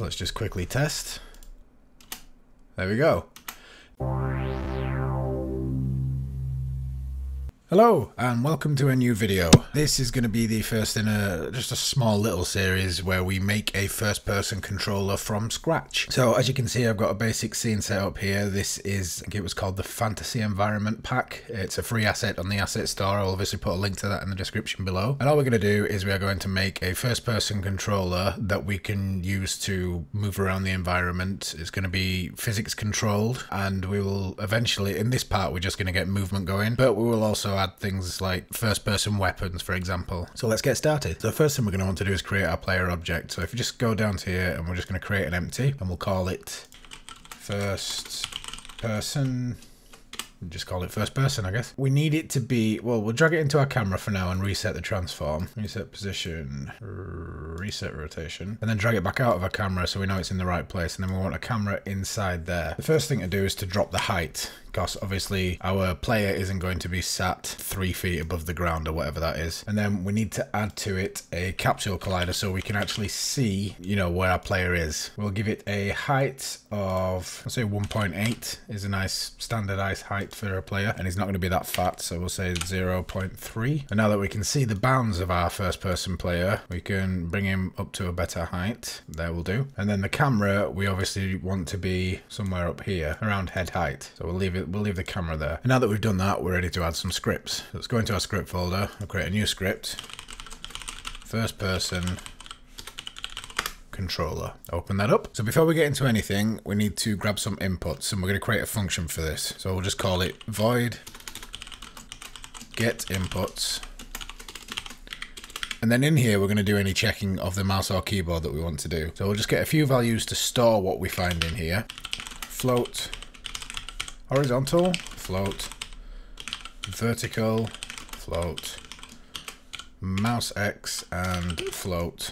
So let's just quickly test. There we go. Hello and welcome to a new video. This is going to be the first in just a small little series where we make a first person controller from scratch. So as you can see, I've got a basic scene set up here. This is, I think it was called the Fantasy Environment Pack. It's a free asset on the asset store. I'll obviously put a link to that in the description below. And all we're going to do is we are going to make a first person controller that we can use to move around the environment. It's going to be physics controlled, and we will eventually, in this part, we're just going to get movement going, but we will also add things like first person weapons, for example. So let's get started. So the first thing we're going to want to do is create our player object. So if you just go down to here, and we're just going to create an empty, and we'll call it first person. Just call it first person, I guess. We need it to be, well, we'll drag it into our camera for now and reset the transform. Reset position, reset rotation, and then drag it back out of our camera so we know it's in the right place. And then we want a camera inside there. The first thing to do is to drop the height, because obviously our player isn't going to be sat 3 feet above the ground or whatever that is. And then we need to add to it a capsule collider so we can actually see, you know, where our player is. We'll give it a height of, let's say 1.8 is a nice standardized height for a player, and he's not going to be that fat, so we'll say 0.3. And now that we can see the bounds of our first person player, we can bring him up to a better height. There will do. And then the camera, we obviously want to be somewhere up here around head height, so we'll leave the camera there. And now that we've done that, we're ready to add some scripts. So let's go into our script folder. We'll create a new script, first person controller. Open that up. So before we get into anything, we need to grab some inputs, and we're going to create a function for this. So we'll just call it void get inputs. And then in here, we're going to do any checking of the mouse or keyboard that we want to do. So we'll just get a few values to store what we find in here. Float, horizontal, float, vertical, float, mouse X, and float,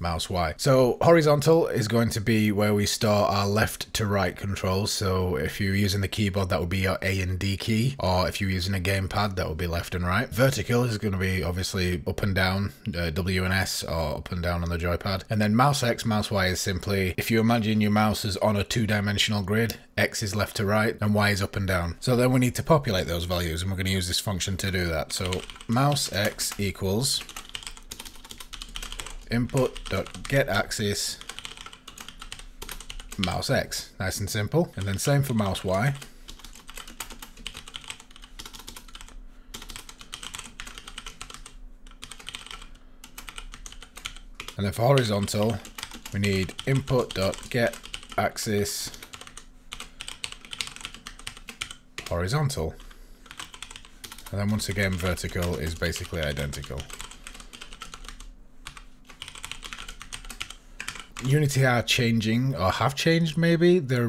mouse Y. So horizontal is going to be where we store our left to right controls. So if you're using the keyboard, that would be your A and D key, or if you're using a gamepad, that would be left and right. Vertical is going to be obviously up and down, W and S, or up and down on the joypad. And then mouse X, mouse Y is simply, if you imagine your mouse is on a two-dimensional grid, X is left to right and Y is up and down. So then we need to populate those values, and we're going to use this function to do that. So mouse X equals input.getAxis mouse X. Nice and simple. And then same for mouse Y. And then for horizontal, we need input.getAxis horizontal. And then once again, vertical is basically identical. Unity are changing, or have changed maybe, their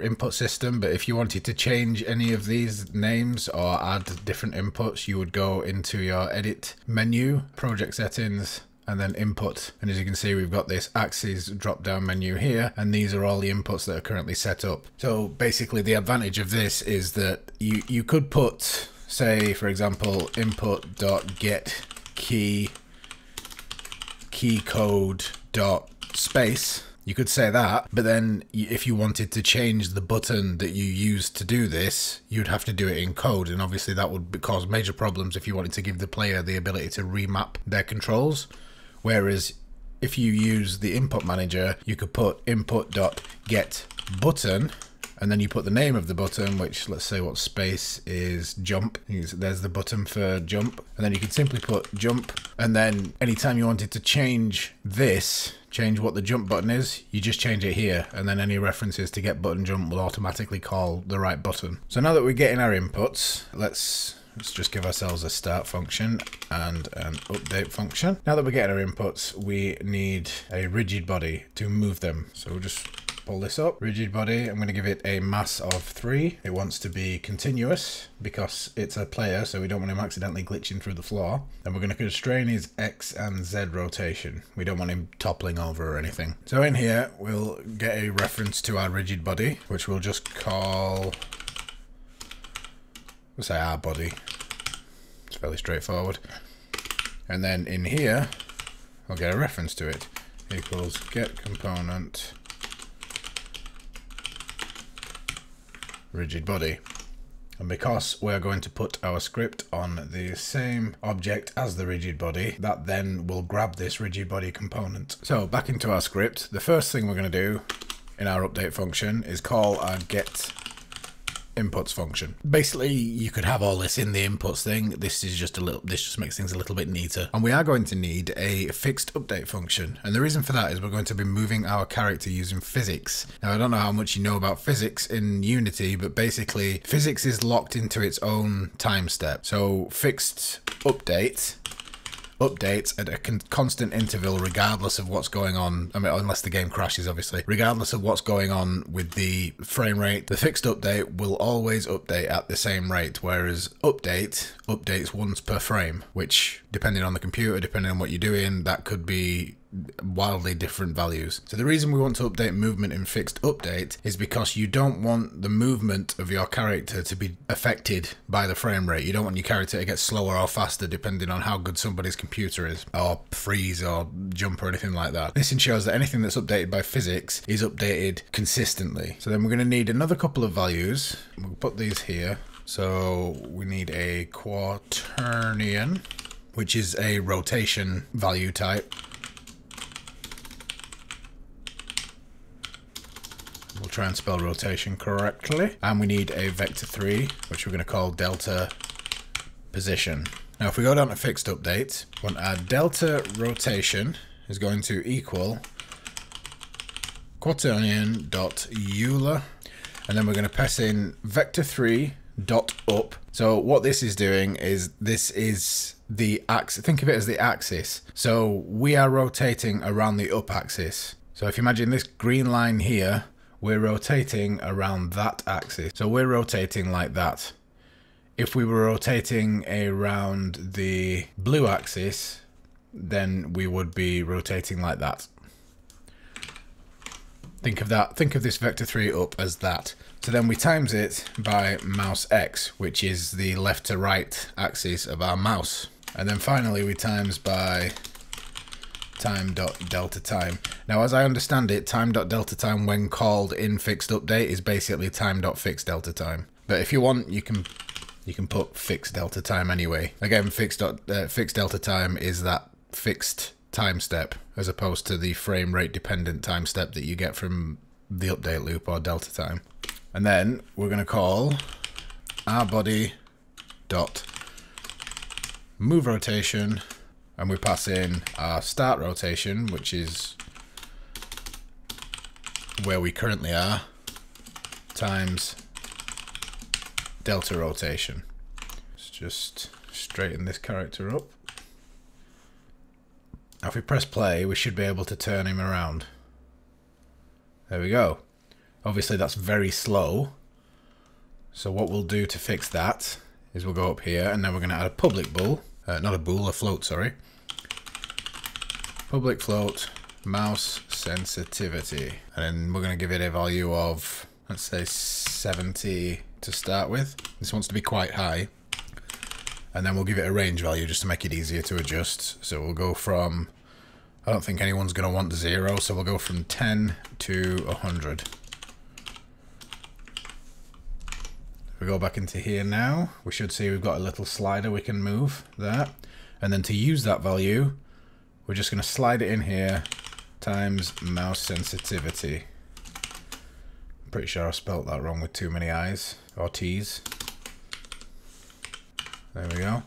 input system, but if you wanted to change any of these names or add different inputs, you would go into your edit menu, project settings, and then input. And as you can see, we've got this axis drop down menu here, and these are all the inputs that are currently set up. So basically the advantage of this is that you could put, say for example, input.get key code dot space. You could say that, but then if you wanted to change the button that you used to do this, you'd have to do it in code, and obviously that would cause major problems if you wanted to give the player the ability to remap their controls. Whereas if you use the input manager, you could put input.getButton, and then you put the name of the button, which, let's say what space is jump. There's the button for jump. And then you can simply put jump. And then anytime you wanted to change this, change what the jump button is, you just change it here. And then any references to get button jump will automatically call the right button. So now that we're getting our inputs, let's just give ourselves a start function and an update function. Now that we're getting our inputs, we need a rigid body to move them. So we'll just pull this up. Rigid body, I'm going to give it a mass of 3. It wants to be continuous because it's a player, so we don't want him accidentally glitching through the floor. And we're going to constrain his X and Z rotation. We don't want him toppling over or anything. So in here, we'll get a reference to our rigid body, which we'll just call, we'll say our body. It's fairly straightforward. And then in here, I'll get a reference to it. equals get component rigid body. And because we're going to put our script on the same object as the rigid body, that then will grab this rigid body component. So back into our script, the first thing we're going to do in our update function is call our get inputs function. Basically, you could have all this in the inputs thing. This just makes things a little bit neater. And we are going to need a fixed update function. And the reason for that is we're going to be moving our character using physics. Now, I don't know how much you know about physics in Unity, but basically physics is locked into its own time step. So fixed update updates at a constant interval regardless of what's going on. I mean, unless the game crashes, obviously. Regardless of what's going on with the frame rate, the fixed update will always update at the same rate, whereas update updates once per frame, which, depending on the computer, depending on what you're doing, that could be wildly different values. So the reason we want to update movement in fixed update is because you don't want the movement of your character to be affected by the frame rate. You don't want your character to get slower or faster depending on how good somebody's computer is, or freeze or jump or anything like that. This ensures that anything that's updated by physics is updated consistently. So then we're going to need another couple of values. We'll put these here. So we need a Quaternion, which is a rotation value type. We'll try and spell rotation correctly. And we need a Vector3, which we're going to call delta position. Now, if we go down to fixed updates, when our delta rotation is going to equal quaternion.euler, and then we're going to pass in Vector3.up. So what this is doing is this is the axis. Think of it as the axis. So we are rotating around the up axis. So if you imagine this green line here, we're rotating around that axis. So we're rotating like that. If we were rotating around the blue axis, then we would be rotating like that. Think of that, think of this Vector3 up as that. So then we times it by mouse X, which is the left to right axis of our mouse. And then finally we times by time.deltaTime. Now, as I understand it, time.deltaTime when called in fixed update is basically time.fixedDeltaTime. But if you want, you can put fixedDeltaTime anyway. Again, fixedDeltaTime is that fixed time step as opposed to the frame rate dependent time step that you get from the update loop or delta time. And then we're going to call our body dot move rotation. And we pass in our start rotation, which is where we currently are, times delta rotation. Let's just straighten this character up. Now if we press play, we should be able to turn him around. There we go. Obviously that's very slow. So what we'll do to fix that is we'll go up here and then we're going to add a public bool. A float, sorry. Public float mouse sensitivity. And then we're going to give it a value of, let's say, 70 to start with. This wants to be quite high. And then we'll give it a range value just to make it easier to adjust. So we'll go from, I don't think anyone's going to want 0, so we'll go from 10 to 100. We go back into here now, we should see we've got a little slider we can move there. And then to use that value, we're just going to slide it in here, times mouse sensitivity. I'm pretty sure I spelt that wrong with too many I's or T's. There we go.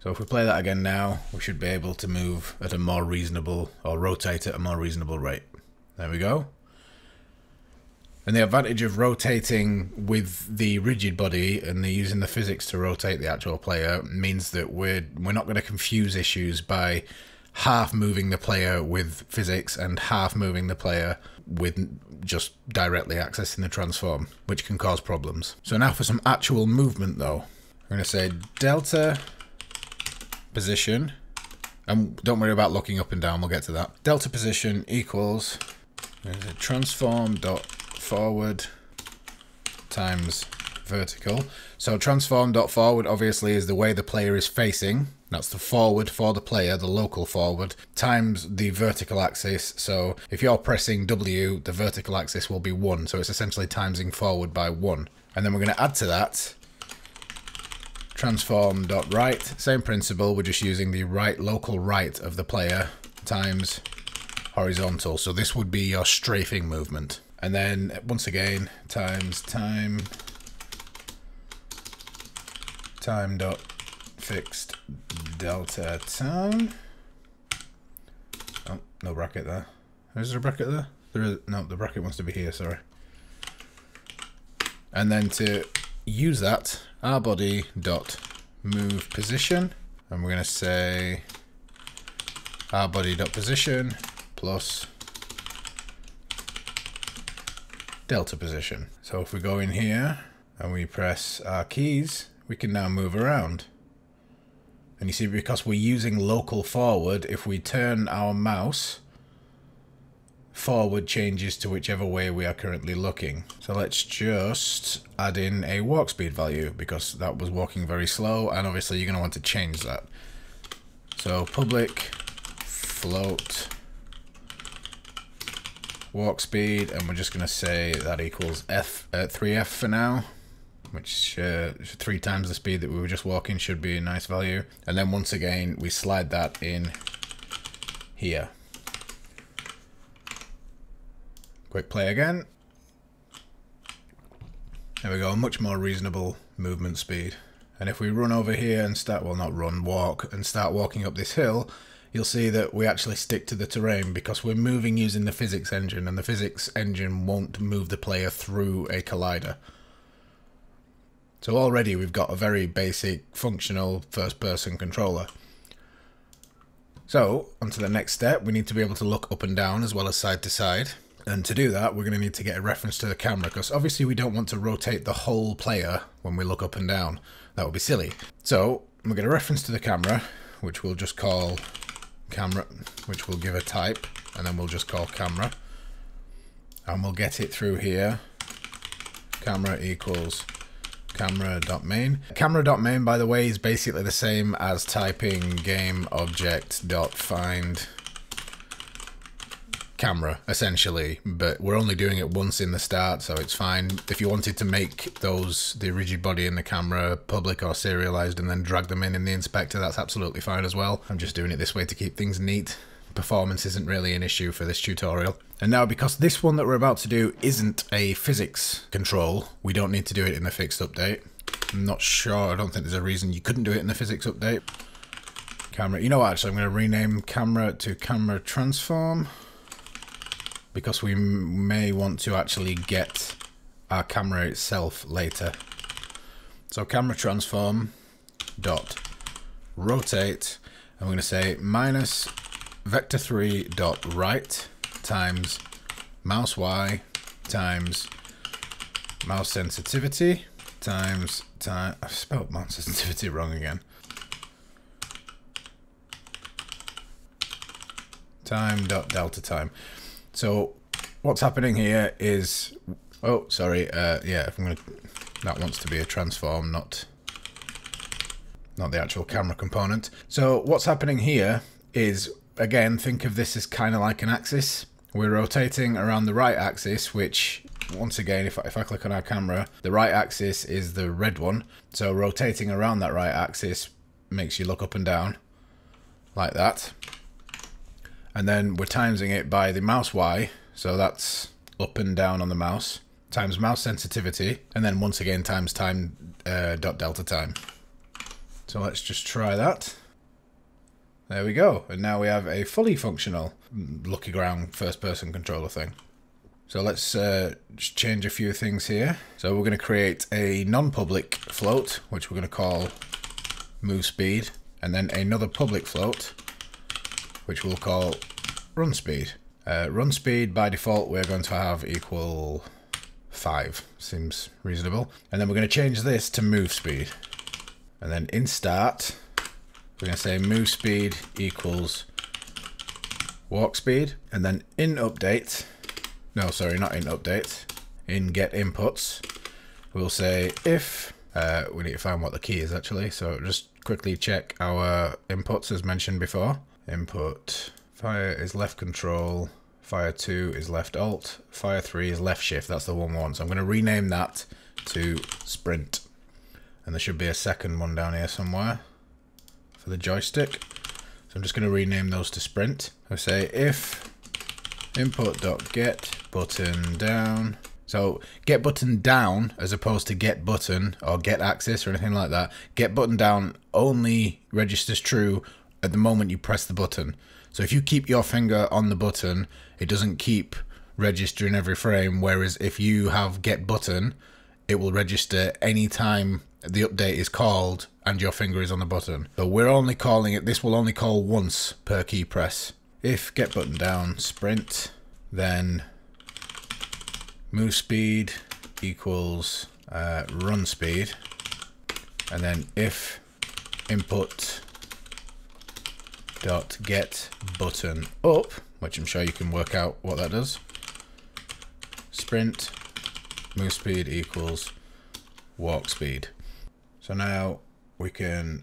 So if we play that again now, we should be able to move at a more reasonable, or rotate at a more reasonable rate. There we go. And the advantage of rotating with the rigid body and using the physics to rotate the actual player means that we're not going to confuse issues by half moving the player with physics and half moving the player with just directly accessing the transform, which can cause problems. So now for some actual movement though. We're going to say delta position, and don't worry about looking up and down, we'll get to that. Delta position equals transform.forward times vertical. So transform.forward obviously is the way the player is facing. That's the forward for the player, the local forward, times the vertical axis. So if you're pressing W, the vertical axis will be 1. So it's essentially timesing forward by 1. And then we're going to add to that transform.right. Same principle, we're just using the right, local right of the player times horizontal. So this would be your strafing movement. And then once again, times time dot fixed delta time. Oh, no bracket there. Is there a bracket there? There is. No, the bracket wants to be here, sorry. And then to use that, our body dot move position, and we're going to say our body dot position plus delta position. So if we go in here and we press our keys, we can now move around. And you see, because we're using local forward, if we turn our mouse, forward changes to whichever way we are currently looking. So let's just add in a walk speed value, because that was walking very slow, and obviously you're going to want to change that. So public float walk speed, and we're just going to say that equals F, 3F for now, which 3 times the speed that we were just walking should be a nice value. And then once again, we slide that in here. Quick play again. There we go, much more reasonable movement speed. And if we run over here and start, well, not run, walk, and start walking up this hill, you'll see that we actually stick to the terrain because we're moving using the physics engine, and the physics engine won't move the player through a collider. So already we've got a very basic functional first-person controller. So onto the next step, we need to be able to look up and down as well as side to side. And to do that, we're going to need to get a reference to the camera, because obviously we don't want to rotate the whole player when we look up and down. That would be silly. So we'll get a reference to the camera, which we'll just call camera, which we'll give a type, and then we'll just call camera. And we'll get it through here. Camera equals camera.main. Camera.main, by the way, is basically the same as typing game object dot find camera, essentially, but we're only doing it once in the start, so it's fine. If you wanted to make those, the rigid body and the camera, public or serialized and then drag them in the inspector, that's absolutely fine as well. I'm just doing it this way to keep things neat. Performance isn't really an issue for this tutorial. And now, because this one that we're about to do isn't a physics control, we don't need to do it in the fixed update. I'm not sure, I don't think there's a reason you couldn't do it in the physics update. Camera, you know what, actually I'm going to rename camera to camera transform, because we may want to actually get our camera itself later. So camera transform dot rotate, and we're going to say minus Vector3 dot right times mouse Y times mouse sensitivity times time. I've spelled mouse sensitivity wrong again. Time dot delta time. So what's happening here is, oh, sorry, yeah, if I'm gonna, that wants to be a transform, not the actual camera component. So what's happening here is, again, think of this as kind of like an axis. We're rotating around the right axis, which, once again, if I click on our camera, the right axis is the red one. So rotating around that right axis makes you look up and down like that. And then we're timesing it by the mouse Y, so that's up and down on the mouse, times mouse sensitivity, and then once again times time dot delta time. So let's just try that. There we go, and now we have a fully functional lucky ground first-person controller thing. So let's change a few things here. So we're going to create a non-public float, which we're going to call move speed, and then another public float, which we'll call run speed. Run speed, by default, we're going to have equal 5. Seems reasonable. And then we're going to change this to move speed. And then in start, we're going to say move speed equals walk speed. And then in update, no, sorry, not in update, in get inputs, we'll say if, we need to find what the key is actually, so just quickly check our inputs as mentioned before. Input, fire is left control, fire 2 is left alt, fire 3 is left shift, that's the one we want. So I'm going to rename that to sprint. And there should be a second one down here somewhere for the joystick. So I'm just going to rename those to sprint. I say if input.get button down. So get button down as opposed to get button or get axis or anything like that. Get button down only registers true at the moment you press the button. So if you keep your finger on the button, it doesn't keep registering every frame. Whereas if you have get button, it will register any time the update is called and your finger is on the button. So we're only calling it, this will only call once per key press. If get button down sprint, then move speed equals run speed, and then if input dot get button up, which I'm sure you can work out what that does, sprint move speed equals walk speed. So now we can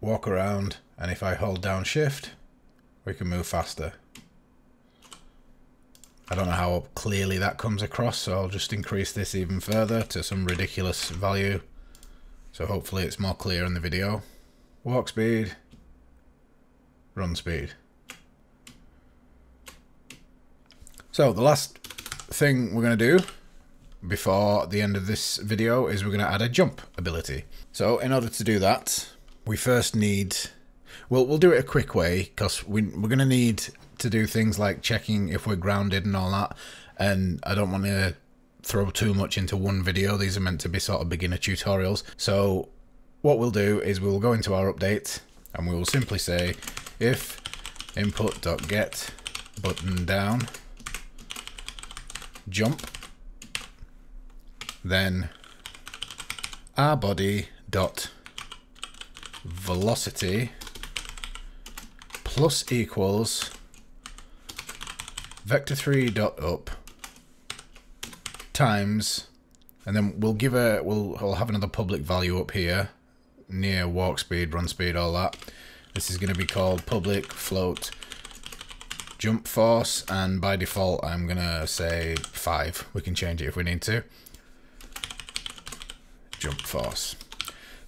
walk around, and if I hold down shift we can move faster. I don't know how clearly that comes across, so I'll just increase this even further to some ridiculous value, so hopefully it's more clear in the video. Walk speed, run speed. So the last thing we're going to do before the end of this video is we're going to add a jump ability. So in order to do that, we first need, well, we'll do it a quick way because we're going to need to do things like checking if we're grounded and all that, and I don't want to throw too much into one video. These are meant to be sort of beginner tutorials. So what we'll do is we'll go into our update and we will simply say if input.get button down jump, then our body dot velocity plus equals Vector3 dot up times, and then we'll give a we'll have another public value up here near walk speed, run speed, all that. This is going to be called public float jump force, and by default I'm going to say 5. We can change it if we need to. Jump force.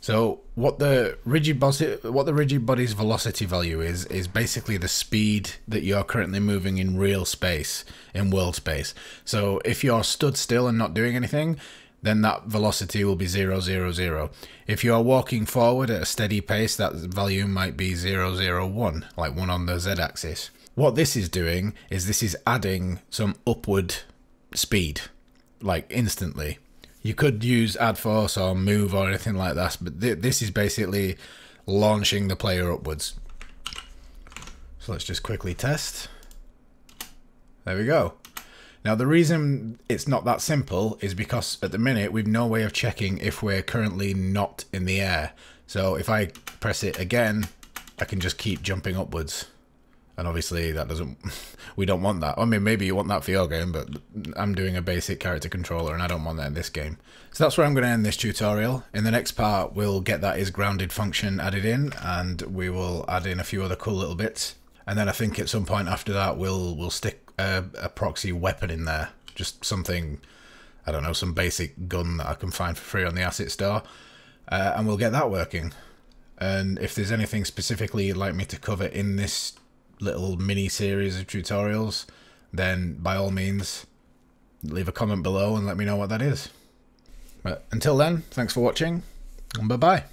So what the Rigidbody's velocity value is basically the speed that you're currently moving in real space, in world space. So if you're stood still and not doing anything, then that velocity will be 0, 0, 0. If you are walking forward at a steady pace, that value might be 0, 0, 1, like 1 on the z-axis. What this is doing is this is adding some upward speed, like instantly. You could use add force or move or anything like that, but this is basically launching the player upwards. So let's just quickly test. There we go. Now the reason it's not that simple is because at the minute we've no way of checking if we're currently not in the air. So if I press it again, I can just keep jumping upwards. And obviously that doesn't, we don't want that. I mean, maybe you want that for your game, but I'm doing a basic character controller and I don't want that in this game. So that's where I'm going to end this tutorial. In the next part, we'll get that isGrounded function added in, and we will add in a few other cool little bits. And then I think at some point after that, we'll stick a proxy weapon in there, just something, I don't know, some basic gun that I can find for free on the asset store, and we'll get that working. And if there's anything specifically you'd like me to cover in this little mini series of tutorials, then by all means leave a comment below and let me know what that is. But until then, thanks for watching and bye bye.